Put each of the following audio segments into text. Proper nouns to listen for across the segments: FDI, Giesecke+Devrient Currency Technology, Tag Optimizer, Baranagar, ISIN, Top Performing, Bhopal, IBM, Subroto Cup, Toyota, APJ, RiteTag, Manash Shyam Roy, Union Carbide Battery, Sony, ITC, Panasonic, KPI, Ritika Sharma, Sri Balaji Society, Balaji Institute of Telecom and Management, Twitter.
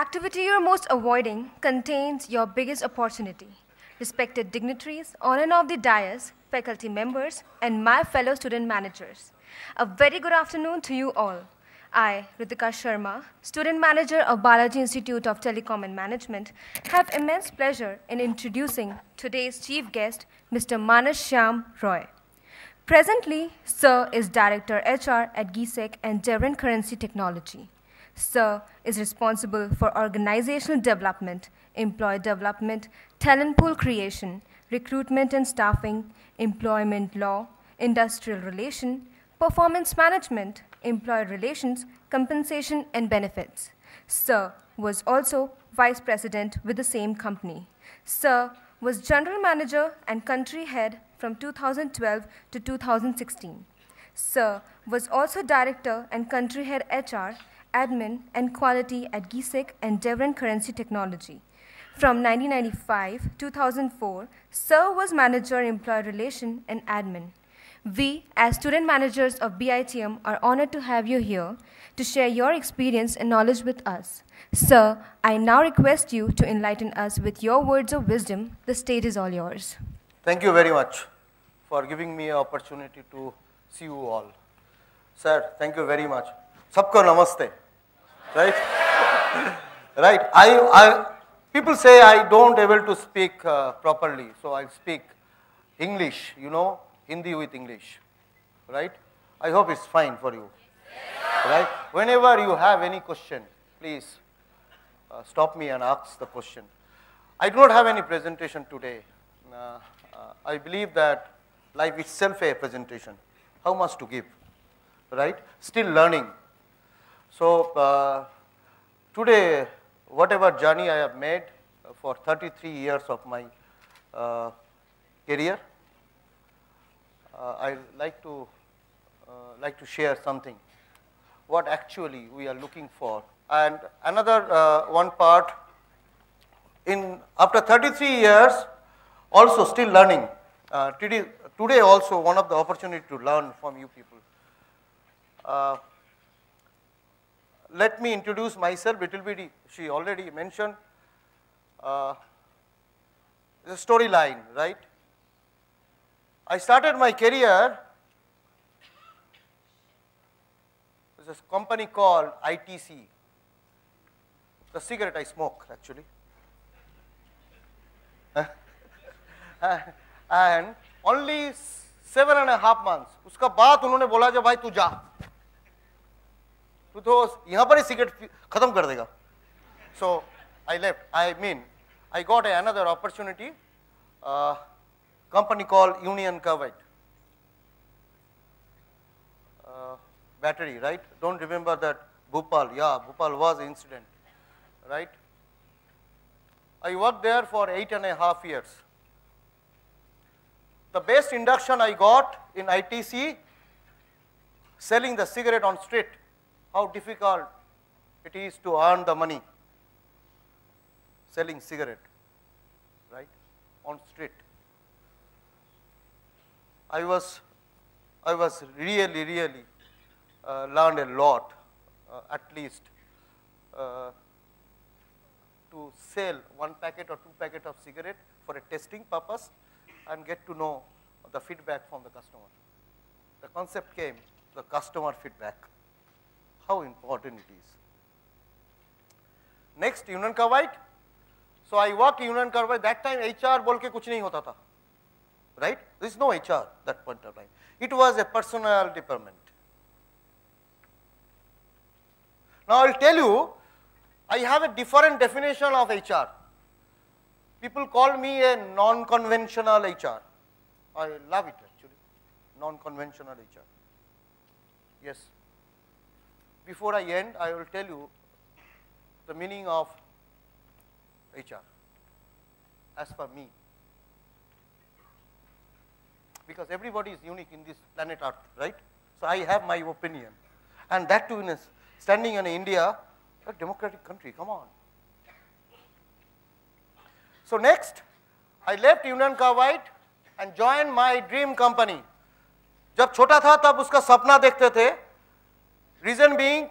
activity you're most avoiding contains your biggest opportunity. Respected dignitaries on and off the dais, faculty members, and my fellow student managers. A very good afternoon to you all. I, Ritika Sharma, student manager of Balaji Institute of Telecom and Management, have immense pleasure in introducing today's chief guest, Mr. Manash Shyam Roy. Presently, Sir is Director HR at Giesecke+Devrient Currency Technology. Sir is responsible for organizational development, employee development, talent pool creation, recruitment and staffing, employment law, industrial relation, performance management, employee relations, compensation and benefits. Sir was also vice president with the same company. Sir was general manager and country head from 2012 to 2016. Sir was also director and country head HR, admin and quality at Giesecke+Devrient Currency Technology. From 1995 to 2004, Sir was manager employee relation and admin. We, as student managers of BITM, are honored to have you here to share your experience and knowledge with us. Sir, I now request you to enlighten us with your words of wisdom. The stage is all yours. Thank you very much for giving me an opportunity to see you all. Sir, thank you very much. Sabko namaste. Right? Right. People say I don't able to speak properly, so I speak English, you know. Hindi with English, right? I hope it's fine for you, right? Whenever you have any question, please stop me and ask the question. I do not have any presentation today. I believe that life itself a presentation. How much to give, right? Still learning. So today, whatever journey I have made for 33 years of my career, I like to share something, what actually we are looking for. And another one part, in after 33 years, also still learning. Today also one of the opportunity to learn from you people. Let me introduce myself, little bit, she already mentioned, the storyline, right? I started my career with a company called ITC, the cigarette I smoke actually. And only 7.5 months, उसका बाद उन्होंने बोला जब भाई तू जा, तू तो यहाँ पर ही cigarette खत्म कर देगा. So I left. I mean, I got another opportunity. Company called Union Carbide Battery, right? Don't remember that Bhopal, yeah, Bhopal was incident, right? I worked there for 8.5 years. The best induction I got in ITC, selling the cigarette on street, how difficult it is to earn the money, selling cigarette, right, on street. I was really learned a lot, at least to sell one packet or two packet of cigarette for a testing purpose and get to know the feedback from the customer. The concept came, the customer feedback, how important it is. Next, Union Carbide. So I worked Union Carbide. That time HR bolke kuch nahi hota tha. Right? There is no HR at that point of time. It was a personnel department. Now I will tell you, I have a different definition of HR. People call me a non-conventional HR. I love it actually, non-conventional HR. Yes. Before I end, I will tell you the meaning of HR, as per me. Because everybody is unique in this planet Earth, right? So I have my opinion. And that too, is standing in India, a democratic country, come on. So next, I left Union Carbide and joined my dream company. Jab chota tha, tab uska sapna dekhte the. Reason being,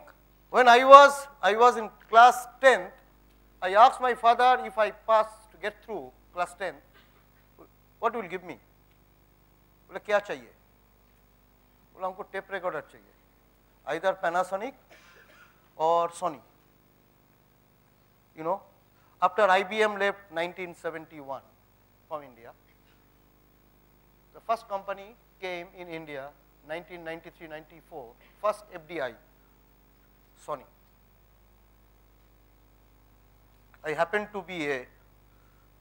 when I was in class 10th, I asked my father, if I pass to get through class 10, what will give me? What do you need? We need a tape recorder, either Panasonic or Sony. You know, after IBM left 1971 from India, the first company came in India 1993-94, first FDI, Sony. I happened to be a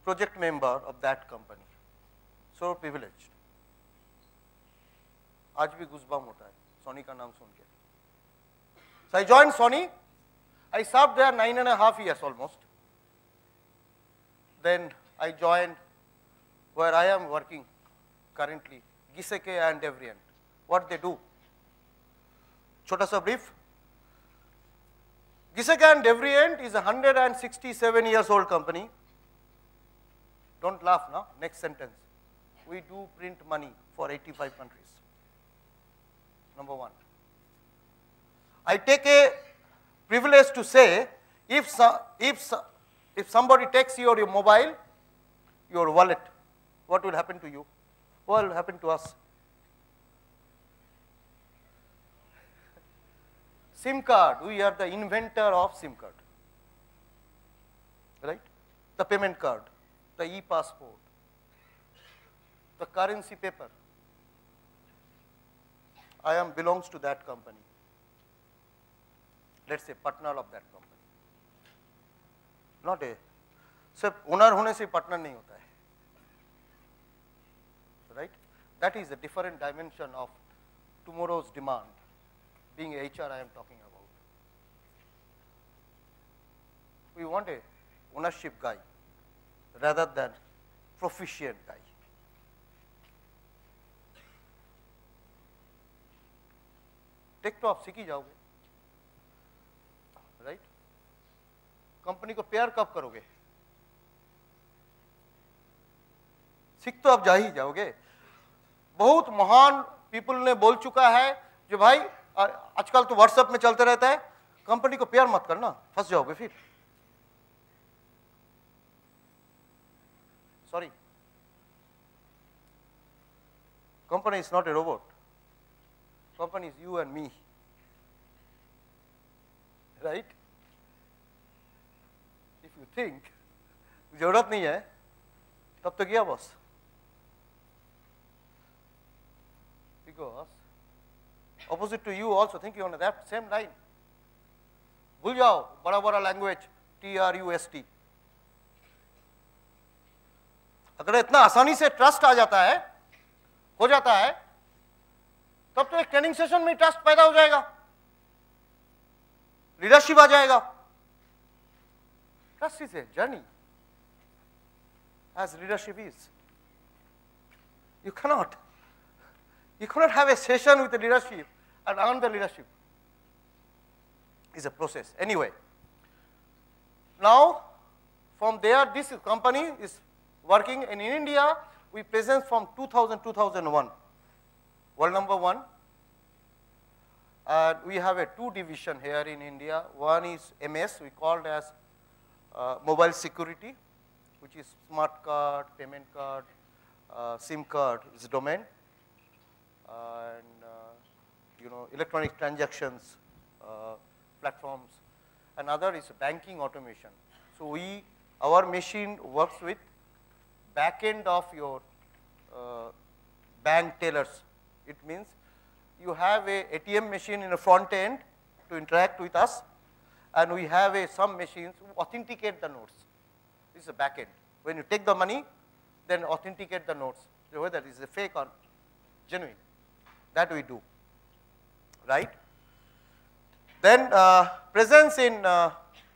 project member of that company, so privileged. आज भी गुस्बाम होता है, सोनी का नाम सुनके। So I joined Sony. I served there 9.5 years almost. Then I joined where I am working currently, Giesecke+Devrient. What they do? छोटा सा brief. Giesecke+Devrient is a 167 years old company. Don't laugh now. Next sentence. We do print money for 85 countries. Number one. I take a privilege to say, if somebody takes your mobile, your wallet, what will happen to you? What will happen to us? SIM card, we are the inventor of SIM card, right? The payment card, the e-passport, the currency paper. I am belongs to that company. Let's say partner of that company. Not a, सिर्फ owner होने से partner नहीं होता है, right? That is a different dimension of tomorrow's demand. Being HR, I am talking about. We want a ownership guy rather than proficient guy. Take to आप सीख ही जाओगे, right? Company को प्यार कब करोगे? सीख तो आप जा ही जाओगे। बहुत महान people ने बोल चुका है जो भाई आजकल तो WhatsApp में चलते रहता है, कंपनी को प्यार मत करना, फंस जाओगे फिर। Sorry, company is not a robot. Company is you and me, right? If you think, ज़रूरत नहीं है, तब तो गया बस, because opposite to you also think you on that same line. भूल जाओ बड़ा-बड़ा language, trust. अगर इतना आसानी से trust आ जाता है, हो जाता है, तब तो एक ट्रेनिंग सेशन में ट्रस्ट पैदा हो जाएगा, लीडरशिप आ जाएगा। Trust is a journey, as leadership is. You cannot have a session with leadership and earn the leadership. Is a process. Anyway, now from there this company is working in India. We present from 2000-2001. World number one, and we have a two division here in India. One is MS, we called as mobile security, which is smart card, payment card, SIM card is domain, and you know, electronic transactions platforms. Another is banking automation. So we, our machine works with back end of your bank tellers. It means you have a ATM machine in a front end to interact with us, and we have a, some machines who authenticate the notes. This is a back end. When you take the money, then authenticate the notes, whether it is a fake or genuine. That we do, right? Then presence in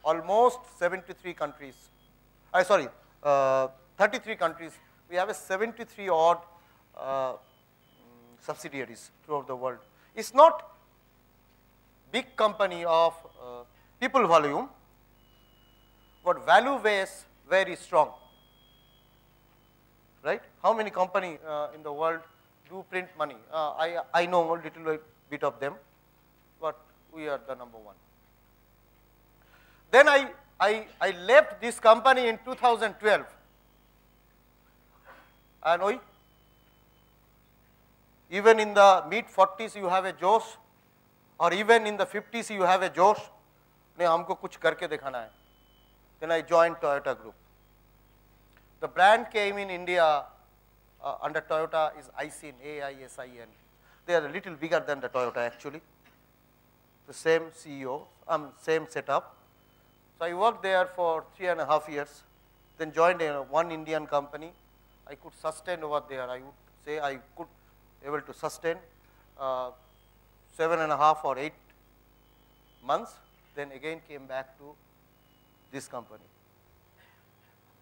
almost 73 countries. I sorry, 33 countries. We have a 73 odd. Subsidiaries throughout the world. It's not big company of people volume, but value base very strong, right? How many company in the world do print money? I know a little bit of them, but we are the number one. Then I I left this company in 2012. And even in the mid-40s you have a josh, or even in the 50s you have a josh. Then I joined Toyota Group. The brand came in India under Toyota is ISIN, A-I-S-I-N. They are a little bigger than the Toyota actually. The same CEO, same setup. So I worked there for 3.5 years, then joined one Indian company. I could sustain over there. I would say I could able to sustain 7.5 or 8 months. Then again came back to this company.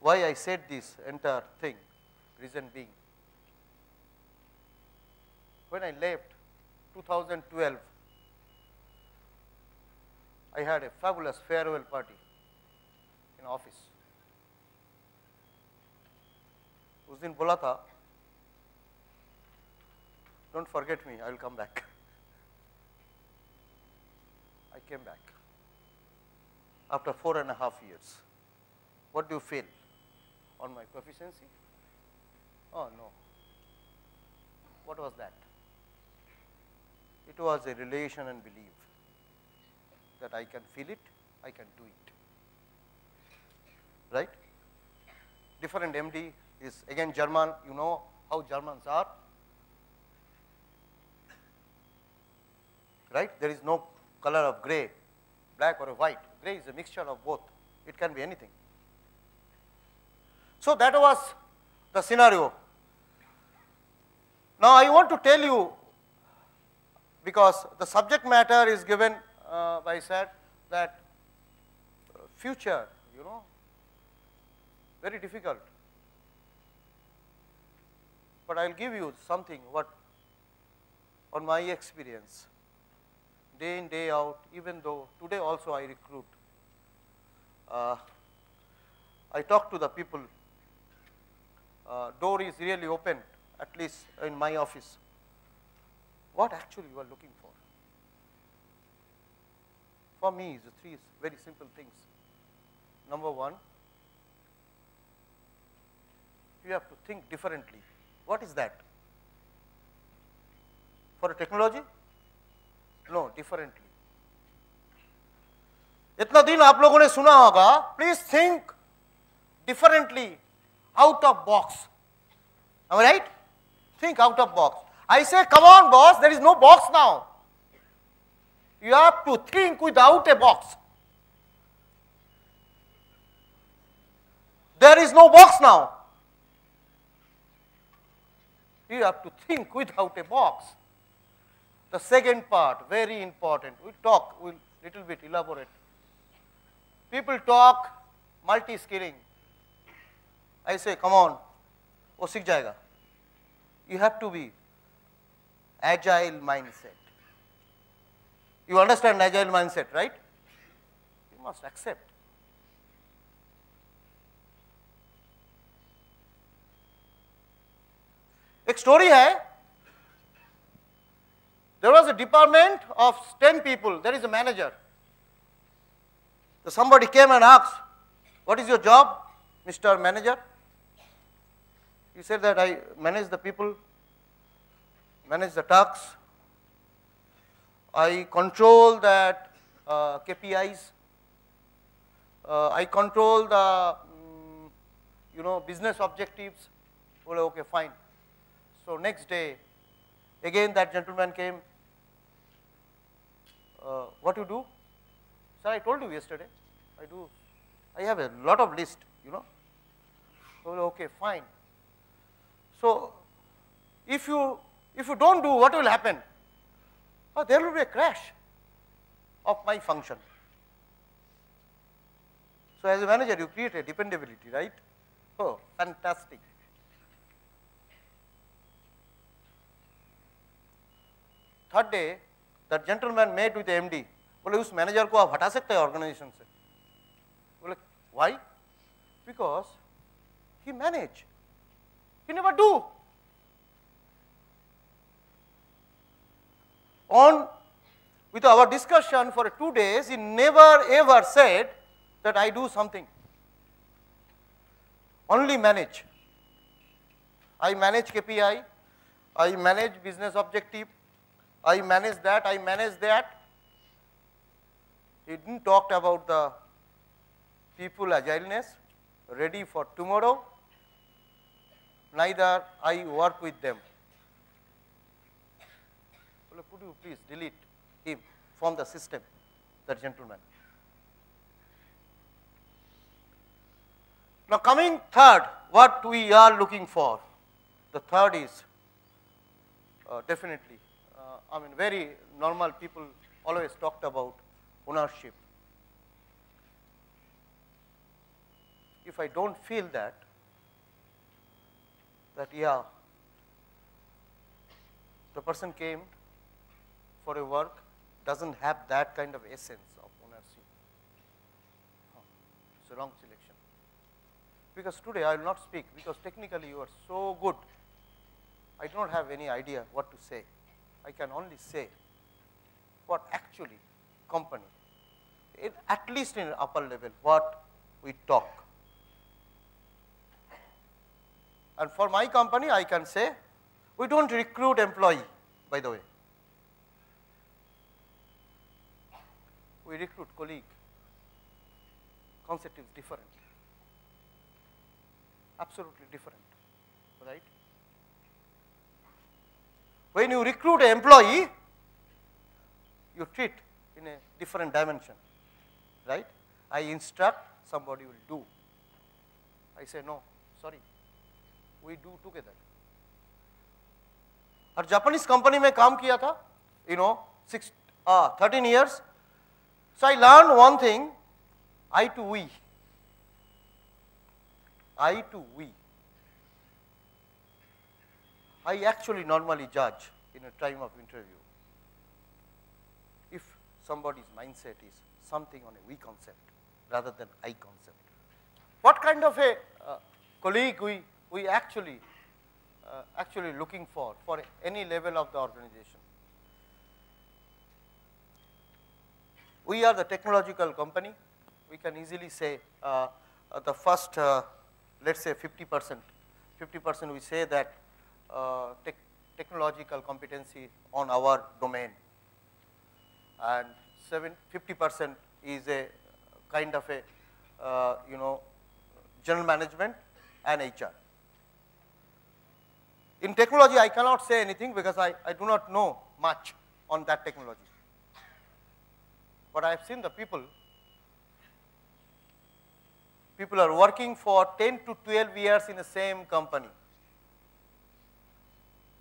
Why I said this entire thing, reason being, when I left 2012, I had a fabulous farewell party in office. उस दिन बोला था, don't forget me, I will come back. I came back after 4.5 years. What do you feel? On my proficiency? Oh no. What was that? It was a relation and belief that I can feel it, I can do it, right? Different MD is again German, you know how Germans are, right? There is no color of grey, black or white. Grey is a mixture of both, it can be anything. So that was the scenario. Now I want to tell you, because the subject matter is given by sir, that future, you know, very difficult. But I will give you something what on my experience, day in, day out, even though today also I recruit. I talk to the people, door is really open, at least in my office. What actually you are looking for? For me, it's three very simple things. Number one, you have to think differently. What is that? For a technology? No, differently. इतना दिन आप लोगों ने सुना होगा, please think differently, out of box. Am I right? Think out of box. I say, come on boss, there is no box now. You have to think without a box. There is no box now. You have to think without a box. The second part, very important. We talk, we'll little bit elaborate. People talk multi-skilling. I say, come on, wo sikh jayega. You have to be agile mindset. You understand agile mindset, right? You must accept. एक story है. There was a department of 10 people. There is a manager. So somebody came and asked, "What is your job, Mr. Manager?" He said that I manage the people, manage the tasks. I control that KPIs, I control the, you know, business objectives. Well, okay, fine. So next day, again that gentleman came, what you do? Sir, I told you yesterday, I do, I have a lot of list, you know. Well, okay, fine. So if you don't do, what will happen? Oh, there will be a crash of my function. So as a manager, you create a dependability, right? Oh, fantastic. Third day, that gentleman made with the MD. Bole, us manager ko aap hata sakte hai organization se. Bole, why? Because he manage. He never do. On with our discussion for 2 days, he never ever said that I do something. Only manage. I manage KPI, I manage business objective, I manage that, I manage that. He didn't talk about the people agileness, ready for tomorrow, neither I work with them. Could you please delete him from the system, that gentleman. Now coming third, what we are looking for, the third is definitely, I mean very normal people always talked about ownership. If I don't feel that, yeah, the person came for a work, doesn't have that kind of essence of ownership, it's a wrong selection. Because today I will not speak, because technically you are so good, I do not have any idea what to say. I can only say what actually company, at least in upper level, what we talk. And for my company, I can say, we do not recruit employee, by the way. We recruit colleague. Concept is different, absolutely different, right? When you recruit an employee, you treat in a different dimension, right? I instruct, somebody will do. I say, no, sorry. We do together. और Japanese company में काम किया था, you know, 13 years. So I learned one thing: I to we. I to we. I actually normally judge in a time of interview if somebody's mindset is something on a we concept rather than I concept. What kind of a colleague we actually, looking for any level of the organization. We are the technological company. We can easily say the first, let's say 50%, we say that technological competency on our domain, and 50% is a kind of a, you know, general management and HR. In technology, I cannot say anything because I do not know much on that technology. But I have seen the people, are working for 10 to 12 years in the same company,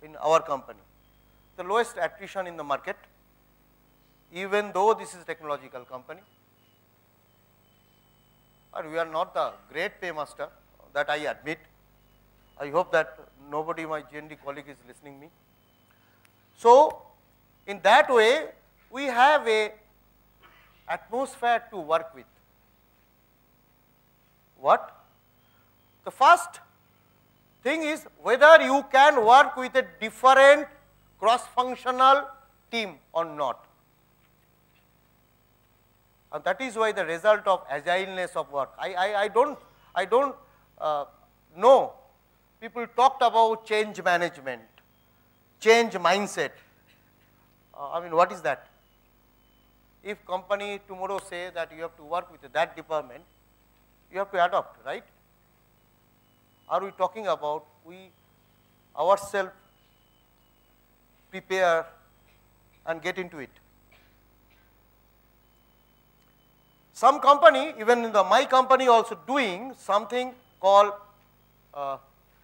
in our company. The lowest attrition in the market, even though this is a technological company. And we are not the great paymaster, that I admit. I hope that nobody, my GND colleague, is listening me. So, in that way, we have a atmosphere to work with. What? The first thing is whether you can work with a different cross-functional team or not. And that is why the result of agileness of work. I don't know. People talked about change management, change mindset. I mean, what is that? If company tomorrow say that you have to work with that department, you have to adopt, right? Are we talking about we ourselves prepare and get into it? Some company, even in my company also doing something called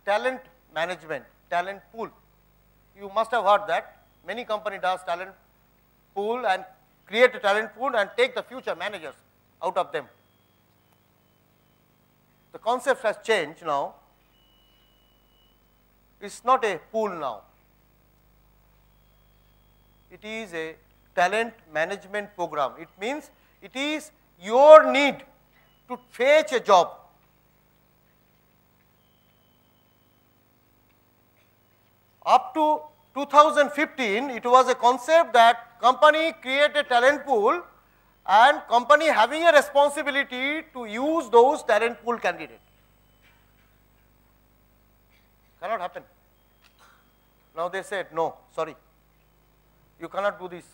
talent management, talent pool. You must have heard that. Many company does talent pool and create a talent pool and take the future managers out of them. The concept has changed now. It's not a pool now. It is a talent management program. It means it is your need to fetch a job. Up to 2015, it was a concept that company create a talent pool and company having a responsibility to use those talent pool candidates. Cannot happen. Now they said, no, sorry, you cannot do this.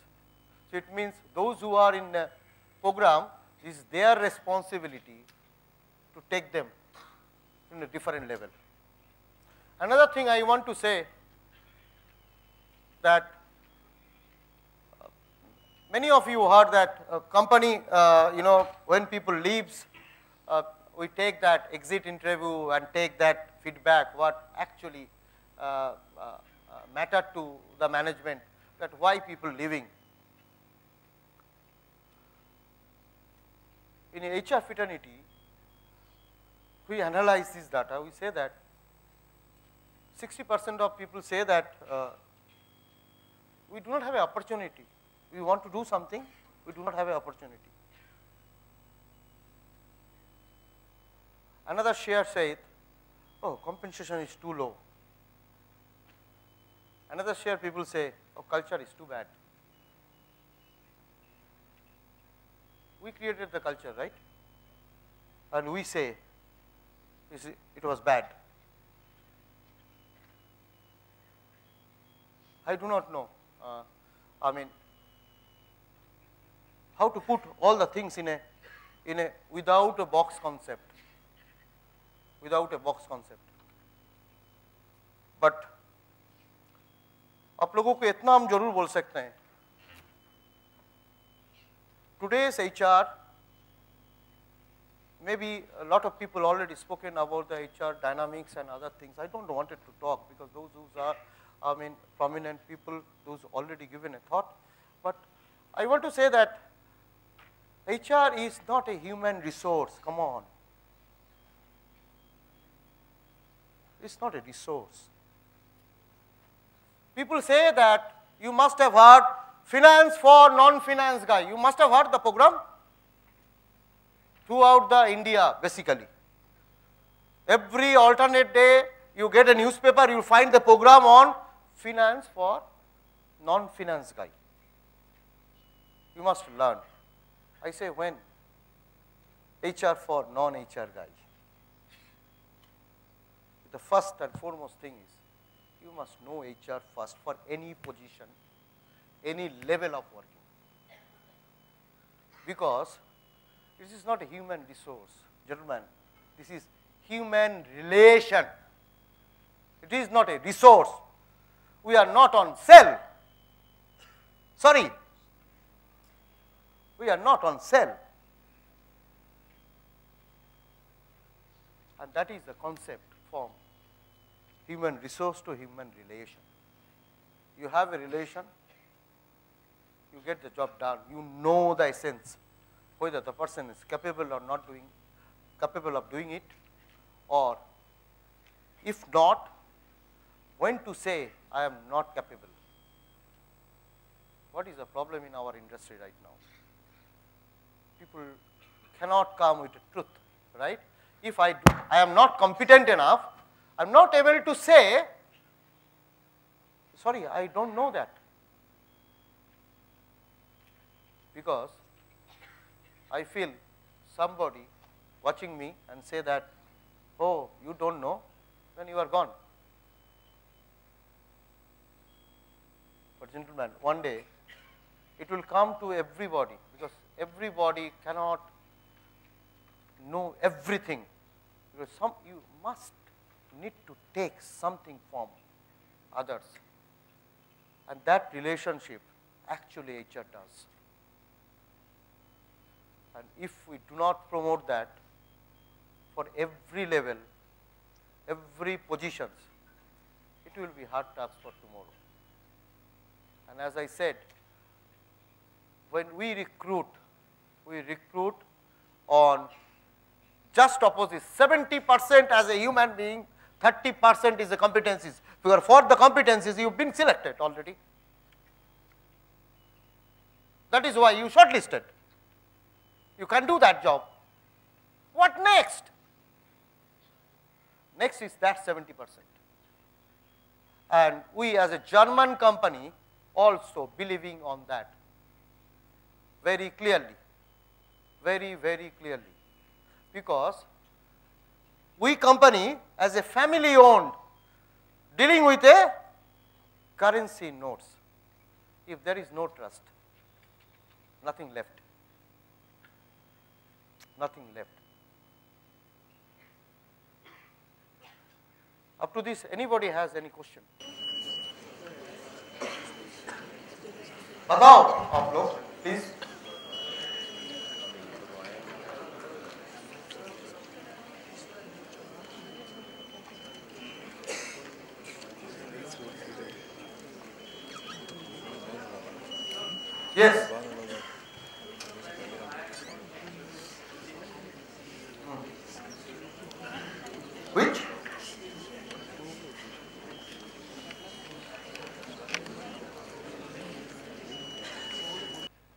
So it means those who are in the program, it is their responsibility to take them in a different level. Another thing I want to say that many of you heard that a company, when people leaves, we take that exit interview and take that feedback what actually mattered to the management, that why people leaving. In HR fraternity, we analyze this data, we say that 60% of people say that we do not have an opportunity. We want to do something, we do not have an opportunity. Another share said, oh, compensation is too low. Another share people say, oh, culture is too bad. We created the culture, right? And we say, it was bad. I do not know, how to put all the things in a without a box concept, But आप लोगों को इतना हम जरूर बोल सकते हैं. Today's HR, maybe a lot of people already spoken about the HR dynamics and other things. I don't wanted to talk because those who are, prominent people, those already given a thought. But I want to say that HR is not a human resource. Come on, it's not a resource. People say that you must have heard. Finance for non-finance guy. You must have heard the program throughout the India, basically. Every alternate day, you get a newspaper, you find the program on finance for non-finance guy. You must learn. I say when? HR for non-HR guy. The first and foremost thing is, you must know HR first for any position, any level of working, because this is not a human resource, gentlemen. This is human relation. It is not a resource. We are not on sale. Sorry, we are not on sale, and that is the concept from human resource to human relation. You have a relation. You get the job done, you know the essence, whether the person is capable or not doing, capable of doing it, or if not, when to say, I am not capable. What is the problem in our industry right now? People cannot come with the truth, right? If I am not competent enough, I am not able to say, sorry, I don't know that. Because I feel somebody watching me and say that, oh, you don't know, then you are gone. But gentlemen, one day it will come to everybody, because everybody cannot know everything. Because you must need to take something from others, and that relationship actually HR does. And if we do not promote that for every level, every positions, it will be hard task for tomorrow. And as I said, when we recruit on just opposite, 70% as a human being, 30% is the competencies. Because for the competencies, you've been selected already. That is why you shortlisted. You can do that job. What next? Next is that 70%. And we as a German company also believing on that very clearly. very, very clearly, because we company as a family owned dealing with a currency notes. If there is no trust, nothing left, nothing left. Up to this, anybody has any question? Batao, upload, please. Yes. Which?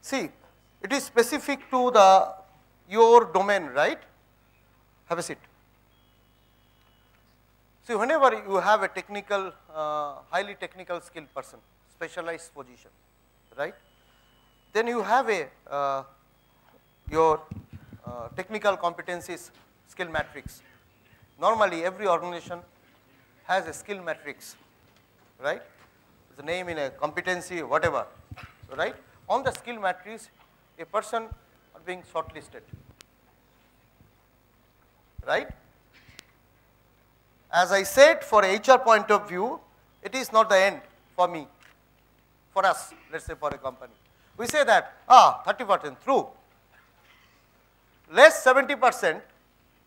See, it is specific to the your domain, right? Have a seat. See, whenever you have a technical, highly technical skilled person, specialized position, right? Then you have a your technical competencies skill matrix. Normally, every organization has a skill matrix, right? The name in a competency, whatever, right? On the skill matrix, a person are being shortlisted, right? As I said, for HR point of view, it is not the end for me, for us, let's say for a company. We say that, 30% through, less 70%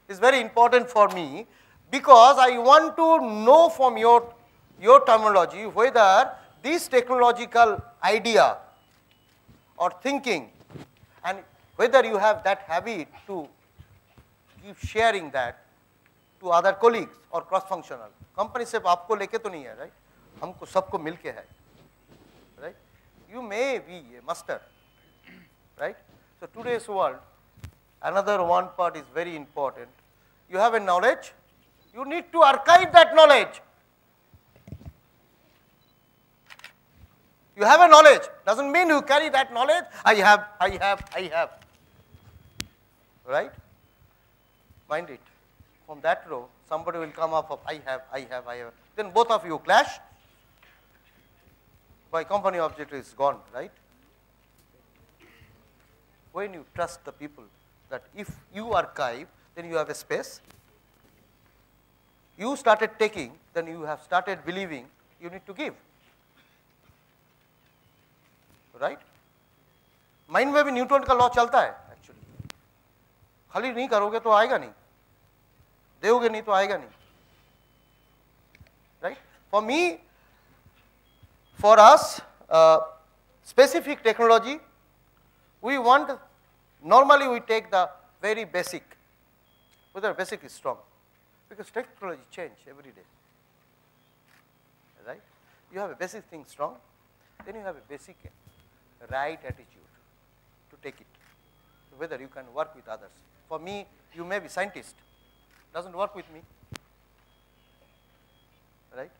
is very important for me, because I want to know from your terminology whether this technological idea or thinking, and whether you have that habit to keep sharing that to other colleagues or cross-functional. Company sirf aapko leke to nahi hai, right? Humko sabko milke hai, right? You may be a master, right? So today's world, another one part is very important. You have a knowledge, you need to archive that knowledge. You have a knowledge, doesn't mean you carry that knowledge, I have, right? Mind it, from that row, somebody will come up of I have, then both of you clash. My company objective is gone, right? When you trust the people that if you archive, then you have a space. You started taking, then you have started believing you need to give, right? Mind में भी Newton का law चलता है, actually. खाली नहीं करोगे तो आएगा नहीं, दोगे नहीं तो आएगा नहीं, right? For me. For us, specific technology, we want, normally we take the very basic, whether basic is strong, because technology changes every day, right? You have a basic thing strong, then you have a basic right attitude to take it, whether you can work with others. For me, you may be scientist, doesn't work with me, right?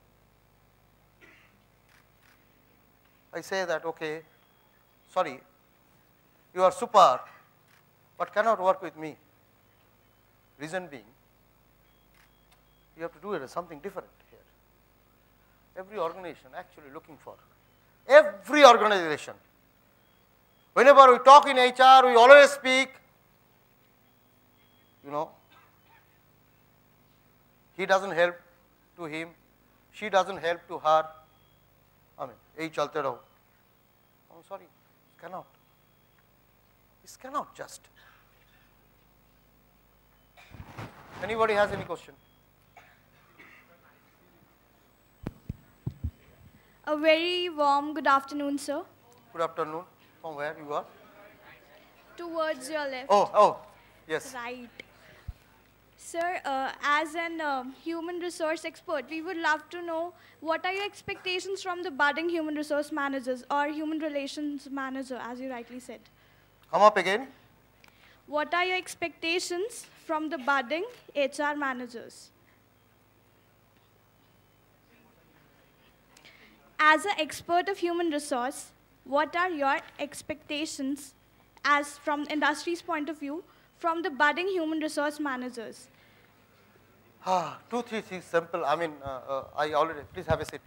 I say that, okay, sorry, you are super, but cannot work with me. Reason being, you have to do something different here. Every organization actually looking for, every organization. Whenever we talk in HR, we always speak, you know, he doesn't help to him, she doesn't help to her. I mean, hey, chalte raho. I'm sorry, cannot. This cannot just. Anybody has any question? A very warm good afternoon, sir. Good afternoon. From where you are? Towards your left. Oh, yes. Right. Sir, as an human resource expert, we would love to know what are your expectations from the budding human resource managers or human relations manager, as you rightly said. Come up again. What are your expectations from the budding HR managers? As an expert of human resource, what are your expectations as from industry's point of view, from the budding human resource managers? Two, three things simple. I mean, I already, please have a seat.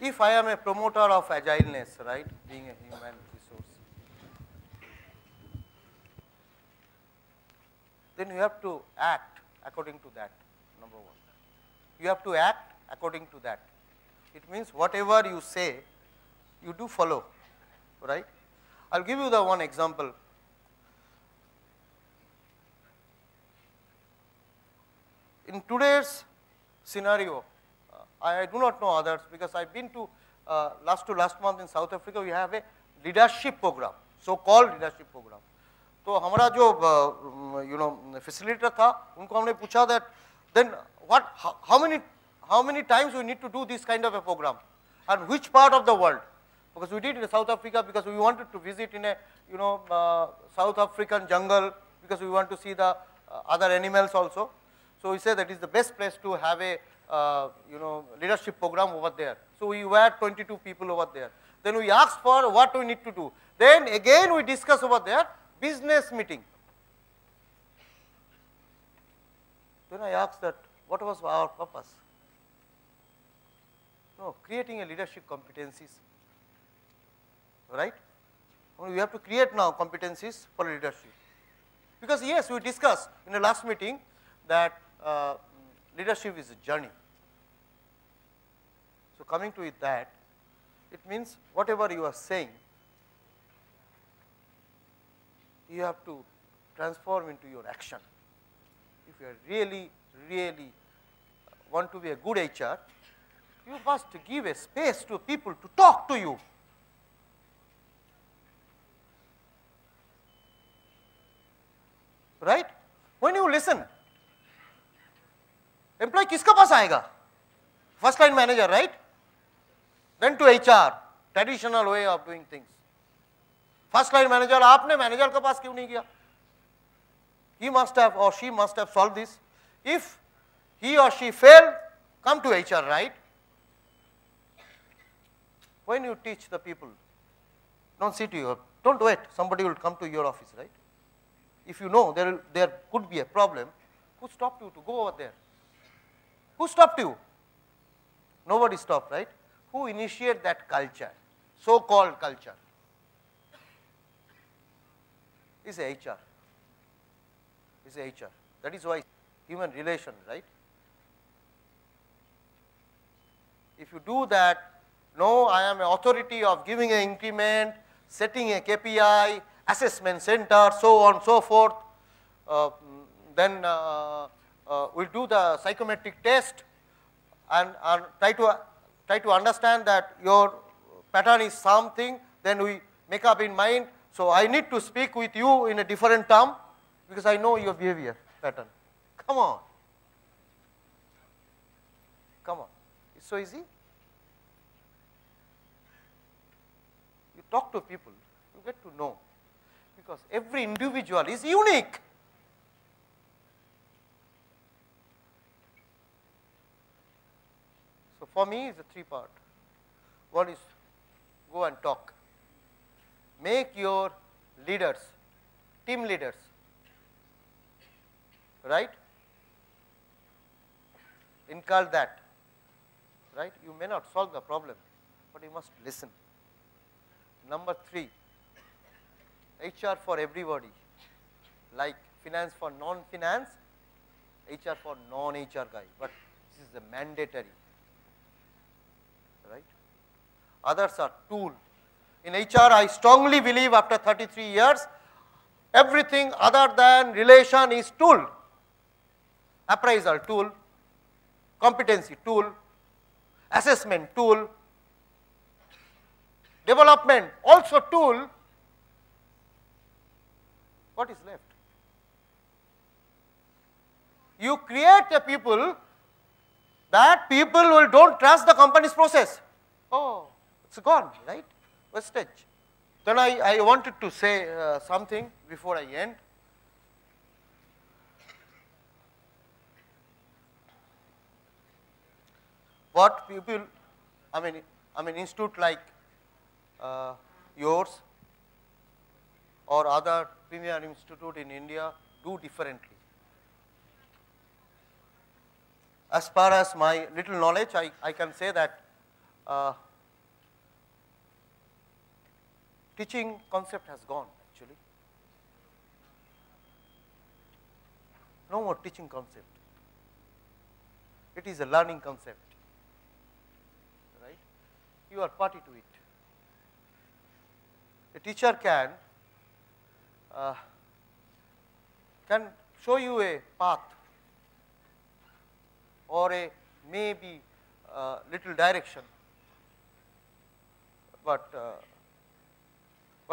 If I am a promoter of agileness, right, being a human resource, then you have to act according to that, number one. You have to act according to that. It means whatever you say, you do follow, right? I will give you the one example. In today's scenario, I do not know others because I have been to last month in South Africa, we have a leadership program, so-called leadership program. So, हमारा जो you know facilitator था, उनको हमने पूछा that then what, how many times we need to do this kind of a program, and which part of the world? Because we did in South Africa because we wanted to visit in a you know South African jungle because we want to see the other animals also. So we said that is the best place to have a you know leadership program over there. So we were 22 people over there. Then we asked for what we need to do. Then again we discuss over there business meeting. Then I asked that what was our purpose? No, creating a leadership competencies, right? We have to create now competencies for leadership. Because yes, we discussed in the last meeting that leadership is a journey. So coming to that, it means whatever you are saying, you have to transform into your action. If you really, really want to be a good HR, you must give a space to people to talk to you. Right? When you listen, employee किसका पास आएगा? First line manager, right? Then to HR, traditional way of doing things. First line manager, आपने manager के पास क्यों नहीं गया? He must have or she must have solved this. If he or she failed, come to HR, right? When you teach the people, don't sit here, don't wait, somebody will come to your office, right? If you know there could be a problem, who stopped you to go over there? Who stopped you? Nobody stopped, right? Who initiated that culture, so-called culture? It's HR. It's HR. That is why human relation, right? If you do that, no, I am an authority of giving an increment, setting a KPI, assessment center, so on, so forth. Then we'll do the psychometric test and try to understand that your pattern is something. Then we make up in mind. So I need to speak with you in a different term because I know your behavior pattern. Come on, come on. It's so easy. You talk to people, you get to know, because every individual is unique. So for me, it's a three-part. One is go and talk. Make your leaders, team leaders, right? Inculcate that, right? You may not solve the problem, but you must listen. Number three, HR for everybody, like finance for non-finance, HR for non-HR guy, but this is the mandatory, right? Others are tool. In HR, I strongly believe after 33 years, everything other than relation is tool. Appraisal tool, competency tool, assessment tool, development also tool. What is left? You create a people that people will don't trust the company's process. Oh, it's gone, right? Wastage. Then I wanted to say something before I end. What people, I mean, I mean, institute like yours or other premier institute in India do differently. As far as my little knowledge, I can say that teaching concept has gone actually. No more teaching concept. It is a learning concept. Right? You are party to it. A teacher can show you a path or a maybe little direction, but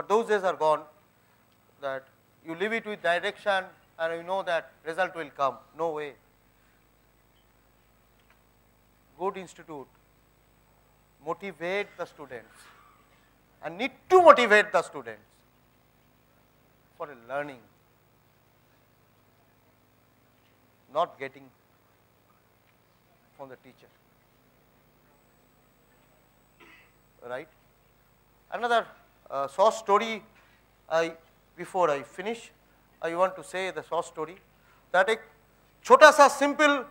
those days are gone that you leave it with direction and you know that result will come. No way. Good institute motivate the students and need to motivate the students for learning, not getting from the teacher, right? Another short story, before I finish, I want to say the short story that a chota sa simple,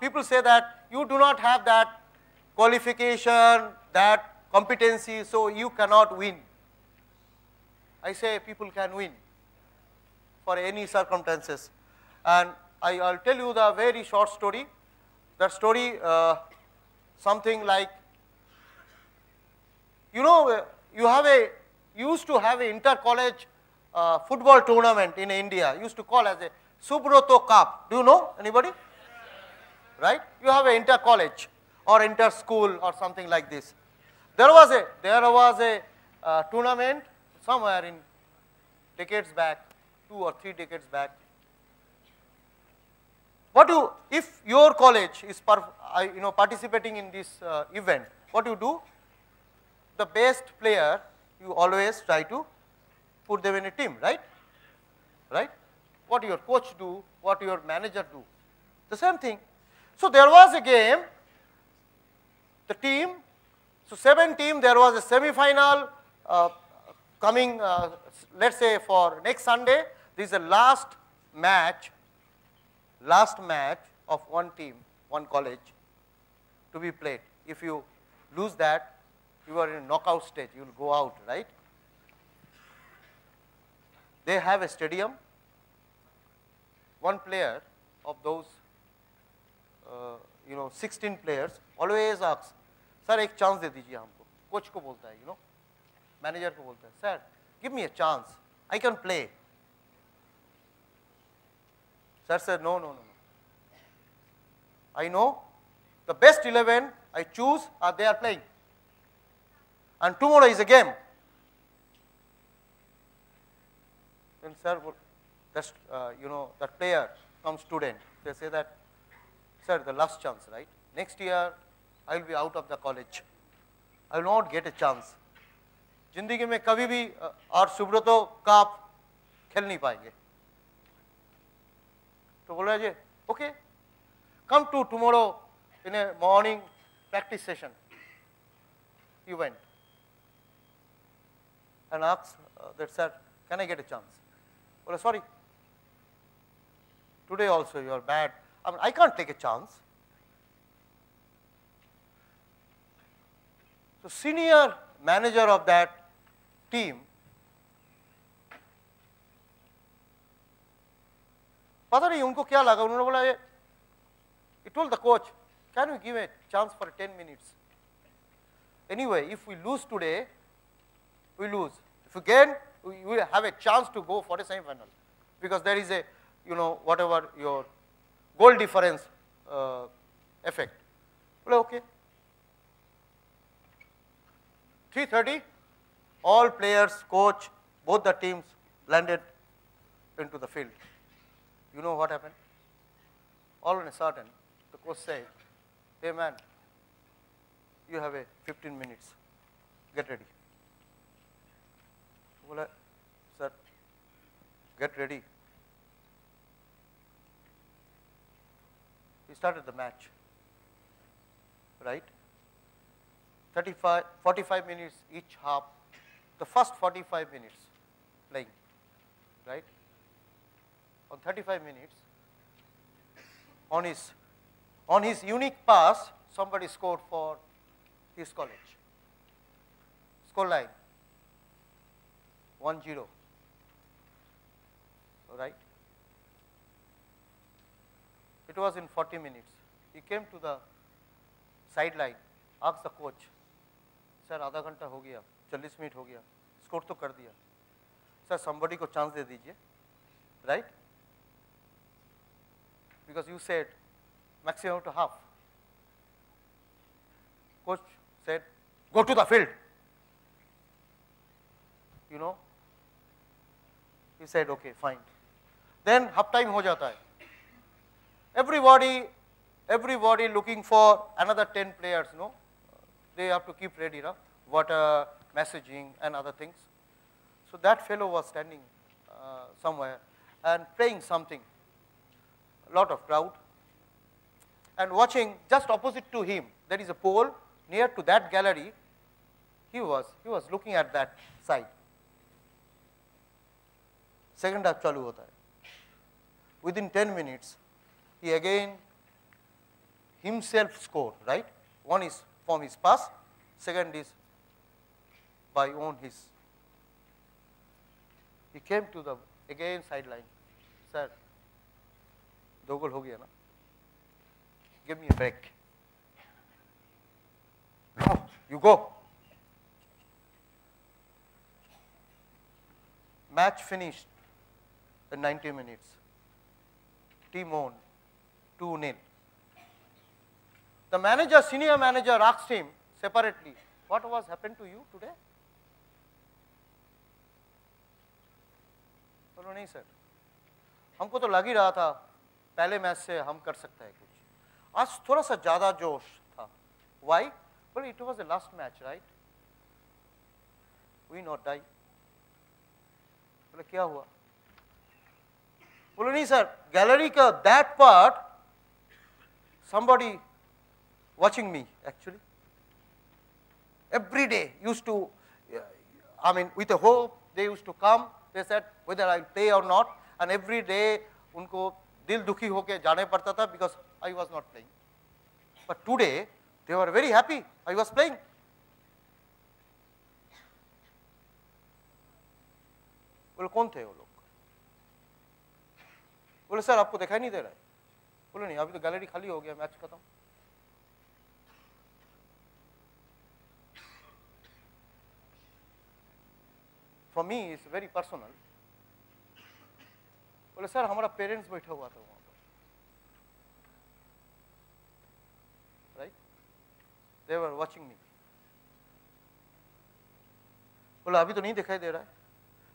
people say that you do not have that qualification, that competency, so you cannot win. I say people can win for any circumstances. And I'll tell you the very short story. That story, something like, you know, you used to have an inter-college football tournament in India, used to call as a Subroto Cup. Do you know anybody? Right? You have an inter-college or inter-school or something like this. There was a tournament somewhere in decades back, 2 or 3 decades back. If your college is participating in this event, what you do? The best player, you always try to put them in a team, right? Right? What your coach do, what your manager do, the same thing. So there was a game, the team. So 7 team, there was a semi-final coming, let's say for next Sunday. This is the last match of one team, one college to be played. If you lose that, you are in a knockout stage, you will go out, right? They have a stadium. One player of those, 16 players always asks, sir एक chance दे दीजिए हमको. Coach को बोलता है, manager को बोलता है, sir give me a chance, I can play. Sir sir no no no, I know the best 11 I choose are they are playing and tomorrow is a game. Then sir that player come student, they say that sir the last chance, right? Next year I will be out of the college. I will not get a chance. जिंदगी में कभी भी और Subroto cup खेल नहीं पाएंगे. तो बोल रहे जी, okay, come to tomorrow in a morning practice session. You went and asked that sir, can I get a chance? बोला sorry. Today also you are bad. I mean, I can't take a chance. So senior manager of that team, पता नहीं उनको क्या लगा, उन्होंने बोला he told the coach, can you give a chance for 10 minutes? Anyway, if we lose today, we lose. If we gain, we will have a chance to go for a semi-final because there is a, whatever your goal difference effect. Well, okay. 3:30, all players, coach, both the teams landed into the field. You know what happened? All on a sudden, the coach said, hey man, you have 15 minutes, get ready. Well, sir, get ready. He started the match, right? 45 minutes each half, the first 45 minutes playing, right? On 35 minutes, on his unique pass, somebody scored for this college. Score line 1-0, right? It was in 40 minutes. He came to the sideline, asked the coach, "Sir, आधा घंटा हो गया, 40 minute हो गया, score तो कर दिया. Sir, somebody को chance दे दीजिए, right? Because you said maximum to half." Coach said, "Go to the field." You know, he said, "Okay, fine." Then half time हो जाता है. Everybody looking for another 10 players, no? They have to keep ready, no? Water, messaging and other things. So that fellow was standing somewhere and playing something, a lot of crowd. And watching just opposite to him, there is a pole near to that gallery. He was looking at that side. Second half chalu hota hai. Within 10 minutes, he again himself scored, right? One is from his pass, second is by own his. He came to the again sideline. "Sir, do goal ho gaya na? Give me a break." "No, you go." Match finished in 90 minutes. Team owned 2-0. The manager, senior manager, asked him separately, "What was happened to you today?" "No, नहीं sir, हमको तो लग ही रहा था पहले match से हम कर सकते हैं कुछ, आज थोड़ा सा ज़्यादा जोश था." "Why?" "Well, it was the last match, right? Win or die." बोले, "क्या हुआ?" बोले, "नहीं सर, गैलरी का that part, somebody watching me actually every day used to, I mean, with a hope they used to come. They said whether I will play or not, and every day unko dil dukhi hoke jaane padta tha because I was not playing. But today they were very happy I was playing." बोले, "कौन थे वो लोग?" बोले, "sir आपको दिखाई नहीं दे रहा है?" बोले, "नहीं, अभी तो गैलरी खाली हो गया, मैच खत्म." For me, it's very personal. बोले, "सर हमारा पेरेंट्स बैठा हुआ था वहाँ पर, right? They were watching me." बोले, "अभी तो नहीं दिखाई दे रहा है,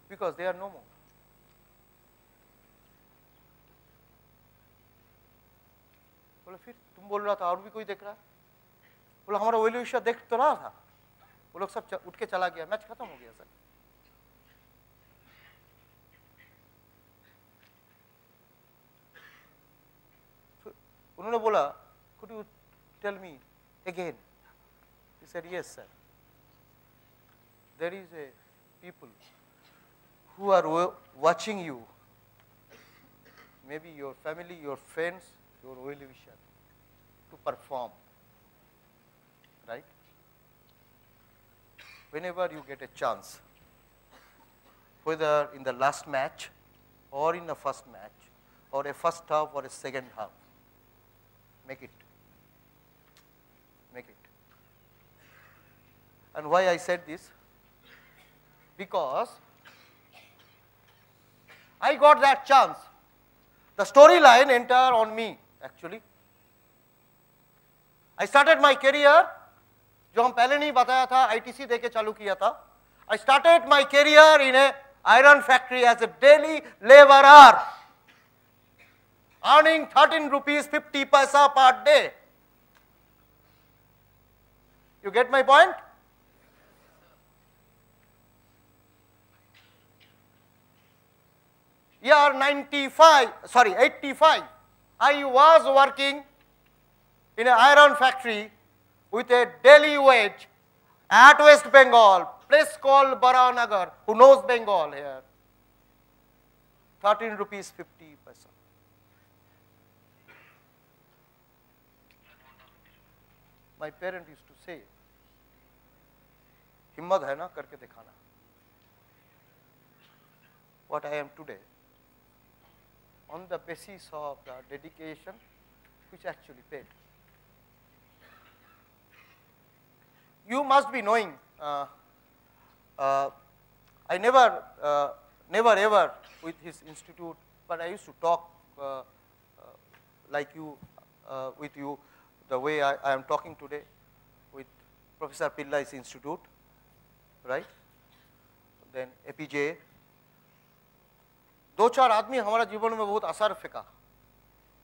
because they are no more." बोले, "फिर तुम बोल रहा था और भी कोई देख रहा है?" बोले, "हमारा वेल विशर देख तो रहा था, वो लोग सब उठ के चला गया, मैच खत्म हो गया सर." उन्होंने बोला, "Could you tell me again?" He said, "Yes, sir. There is a people who are watching you, maybe your family, your friends, your well-wisher, to perform, right? Whenever you get a chance, whether in the last match or in the first match or a first half or a second half, make it. And why I said this? Because I got that chance. The storyline entered on me actually. I started my career, जो हम पहले नहीं बताया था, ITC देके चालू किया था. I started my career in a iron factory as a daily laborer, earning 13 rupees 50 paisa per day. You get my point? Year 85, I was working in an iron factory with a daily wage at West Bengal, place called Baranagar, who knows Bengal here, 13 rupees 50 paisa. My parent used to say, "Himmat hai na, karke dekhana." What I am today, on the basis of the dedication which actually paid. You must be knowing. I never ever with his institute, but I used to talk like you, with you, the way I am talking today with Professor Pillai's institute, right? Then APJ. दो चार आदमी हमारा जीवन में बहुत असर फेंका।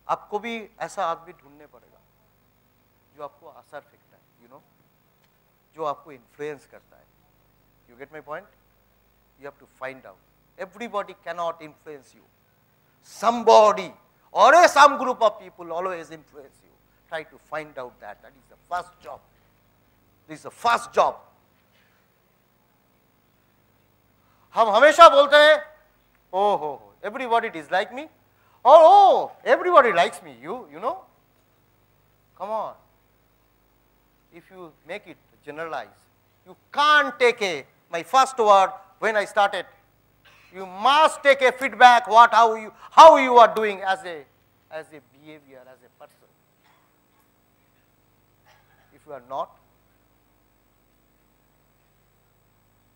आपको भी ऐसा आदमी ढूंढने पड़ेगा, जो आपको असर फेंकता है, you know, जो आपको influence करता है। You get my point? You have to find out. Everybody cannot influence you. Somebody or some group of people always influence you. Try to find out that. That is the first job. This is the first job. हम हमेशा बोलते हैं, oh, oh, oh, everybody dislike me. Oh, oh, everybody likes me. You know. Come on. If you make it generalized, you can't take a, my first word when I started, you must take a feedback what, how you are doing as a behavior, as a person. If you are not,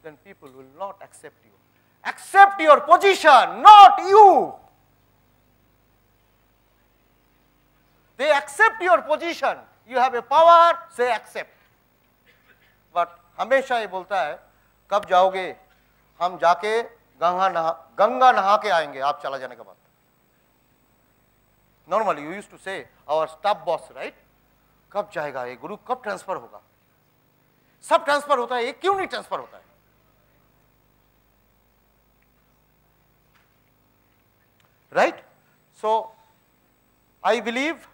then people will not accept you. Accept your position, not you. They accept your position. You have a power, say accept. But हमेशा ये बोलता है, कब जाओगे? हम जाके गंगा नहा के आएंगे आप चला जाने के बाद. Normally you used to say our staff boss, right? कब जाएगा ये गुरु? कब ट्रांसफर होगा? सब ट्रांसफर होता है, ये क्यों नहीं ट्रांसफर होता है? Right? So, I believe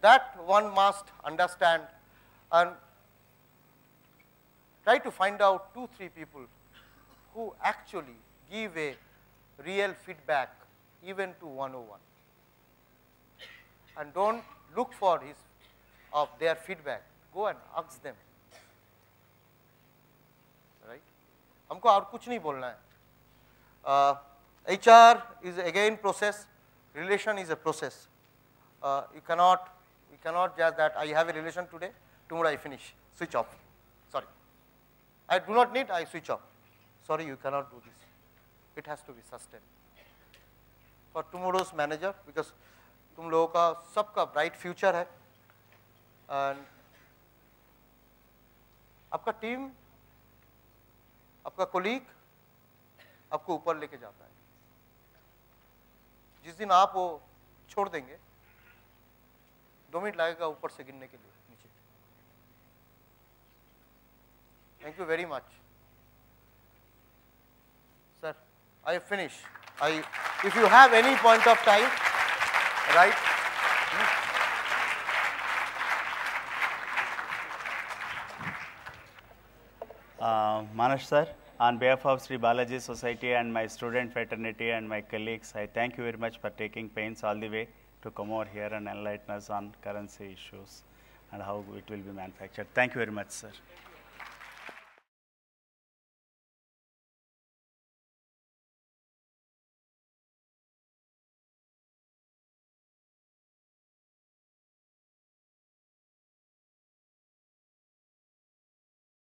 that one must understand and try to find out 2-3 people who actually give a real feedback even to 101. And don't look for his of their feedback. Go and ask them. Right? हमको और कुछ नहीं बोलना है. HR is again process, relation is a process. You cannot just that I have a relation today, tomorrow I finish, switch off. Sorry. I do not need, I switch off. Sorry, you cannot do this. It has to be sustained. For tomorrow's manager, because तुम लोगों का सबका bright future है, and आपका team, आपका colleague, आपको ऊपर लेके जाता है. जिस दिन आप वो छोड़ देंगे, 2 मिनट लगेगा ऊपर से गिरने के लिए नीचे. Thank you very much, sir. I finish. If you have any point of time, right? Manash sir. On behalf of Sri Balaji Society and my student fraternity and my colleagues, I thank you very much for taking pains all the way to come over here and enlighten us on currency issues and how it will be manufactured. Thank you very much, sir.